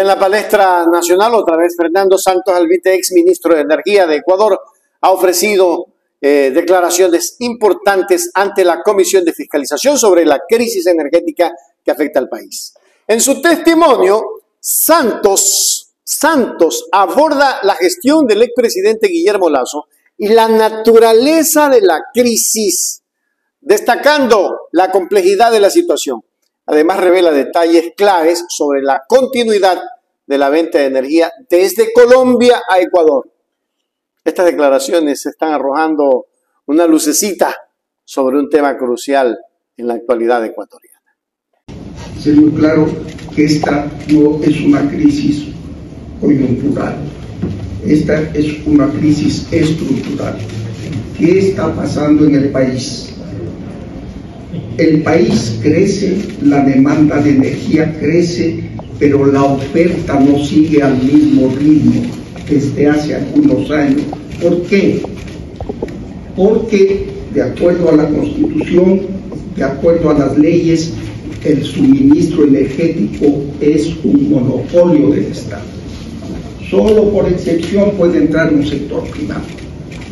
en la palestra nacional, otra vez Fernando Santos Alvite, ex ministro de Energía de Ecuador, ha ofrecido declaraciones importantes ante la Comisión de Fiscalización sobre la crisis energética que afecta al país. En su testimonio, Santos aborda la gestión del expresidente Guillermo Lasso y la naturaleza de la crisis, destacando la complejidad de la situación. Además, revela detalles claves sobre la continuidad de la venta de energía desde Colombia a Ecuador. Estas declaraciones están arrojando una lucecita sobre un tema crucial en la actualidad ecuatoriana. Se vio claro que esta no es una crisis coyuntural, esta es una crisis estructural. ¿Qué está pasando en el país? El país crece, la demanda de energía crece, pero la oferta no sigue al mismo ritmo desde hace algunos años. ¿Por qué? Porque de acuerdo a la Constitución, de acuerdo a las leyes, el suministro energético es un monopolio del Estado. Solo por excepción puede entrar un sector privado.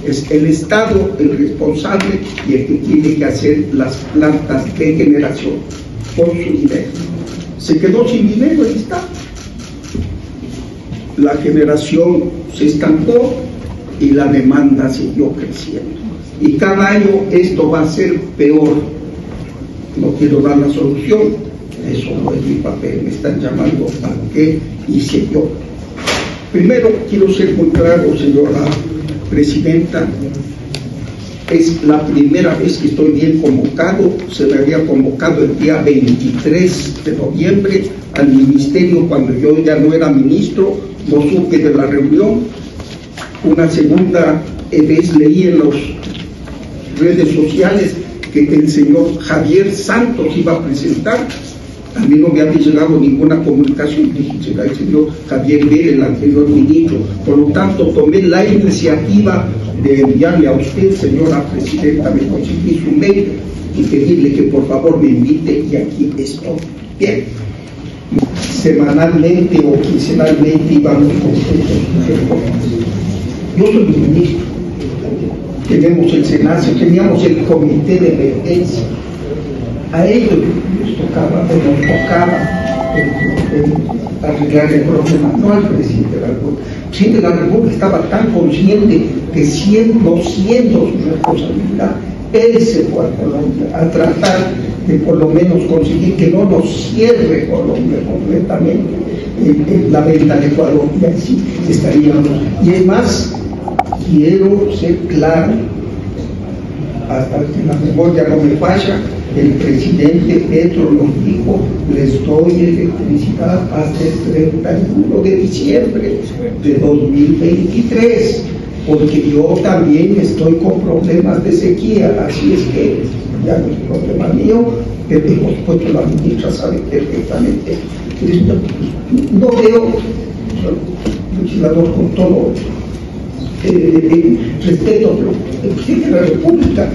Es el Estado el responsable y el que tiene que hacer las plantas de generación con su dinero. Se quedó sin dinero el Estado. La generación se estancó y la demanda siguió creciendo. Y cada año esto va a ser peor. No quiero dar la solución, eso no es mi papel, me están llamando a qué hice yo. Primero quiero ser muy claro, señora presidenta, es la primera vez que estoy bien convocado. Se me había convocado el día 23 de noviembre al ministerio cuando yo ya no era ministro, no supe de la reunión. Una segunda vez leí en las redes sociales que el señor Javier Santos iba a presentar. A mí no me había llegado ninguna comunicación, dije, será el señor Javier Vélez, el anterior ministro. Por lo tanto, tomé la iniciativa de enviarle a usted, señora presidenta, me conseguí su mail y pedirle que por favor me invite, y aquí estoy. Bien. Semanalmente o quincenalmente íbamos con ustedes. Yo soy ministro. Tenemos el SENACE, teníamos el comité de emergencia. A ellos les tocaba, o nos tocaba arreglar el problema, no al presidente de la República. El presidente de la República estaba tan consciente que siendo su responsabilidad, él se fue a Colombia a tratar de por lo menos conseguir que no nos cierre Colombia completamente en la venta de Ecuador, y así estaríamos. Y es más, quiero ser claro, hasta que la memoria no me falla, el presidente Petro nos dijo, les doy electricidad hasta el 31 de diciembre de 2023, porque yo también estoy con problemas de sequía, así es que ya no es problema mío, pero hemos puesto la ministra, sabe perfectamente. No veo, legislador con todo respeto, pero el presidente de la República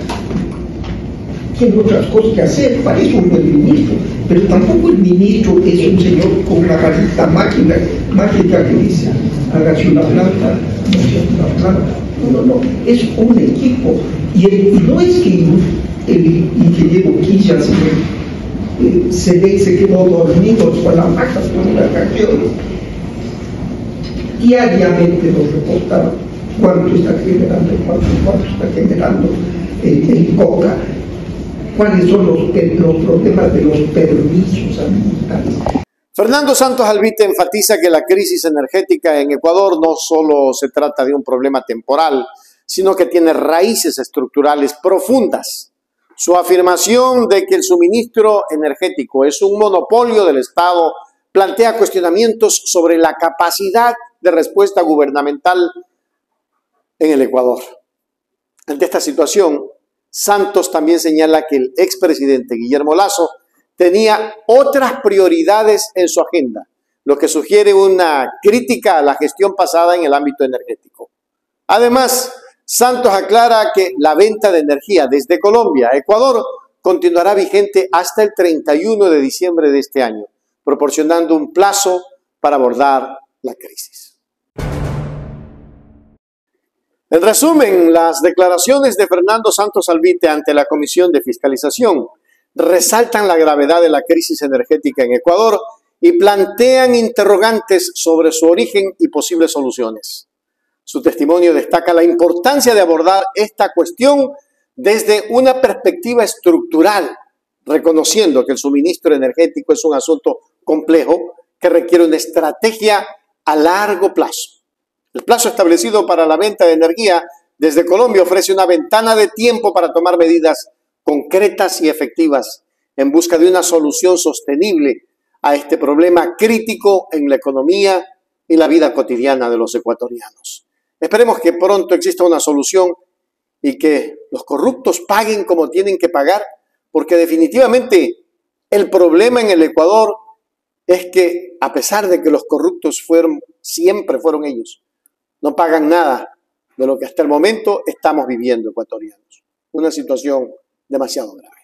tiene otras cosas que hacer, parece un buen ministro, pero tampoco el ministro es un señor con una varita mágica que dice, hágase una planta, no sea una planta, no, es un equipo, y no es que el ingeniero Quichas se quedó dormido con las vacas por una canción. Diariamente nos reportaban cuánto está generando, cuánto está generando el coca, cuáles son los problemas de los permisos ambientales. Fernando Santos Alvite enfatiza que la crisis energética en Ecuador no solo se trata de un problema temporal, sino que tiene raíces estructurales profundas. Su afirmación de que el suministro energético es un monopolio del Estado plantea cuestionamientos sobre la capacidad de respuesta gubernamental en el Ecuador. Ante esta situación, Santos también señala que el expresidente Guillermo Lasso tenía otras prioridades en su agenda, lo que sugiere una crítica a la gestión pasada en el ámbito energético. Además, Santos aclara que la venta de energía desde Colombia a Ecuador continuará vigente hasta el 31 de diciembre de este año, proporcionando un plazo para abordar la crisis. En resumen, las declaraciones de Fernando Santos Alvite ante la Comisión de Fiscalización resaltan la gravedad de la crisis energética en Ecuador y plantean interrogantes sobre su origen y posibles soluciones. Su testimonio destaca la importancia de abordar esta cuestión desde una perspectiva estructural, reconociendo que el suministro energético es un asunto complejo que requiere una estrategia a largo plazo. El plazo establecido para la venta de energía desde Colombia ofrece una ventana de tiempo para tomar medidas concretas y efectivas en busca de una solución sostenible a este problema crítico en la economía y la vida cotidiana de los ecuatorianos. Esperemos que pronto exista una solución y que los corruptos paguen como tienen que pagar, porque definitivamente el problema en el Ecuador es que, a pesar de que los corruptos siempre fueron ellos, no pagan nada de lo que hasta el momento estamos viviendo ecuatorianos. Una situación demasiado grave.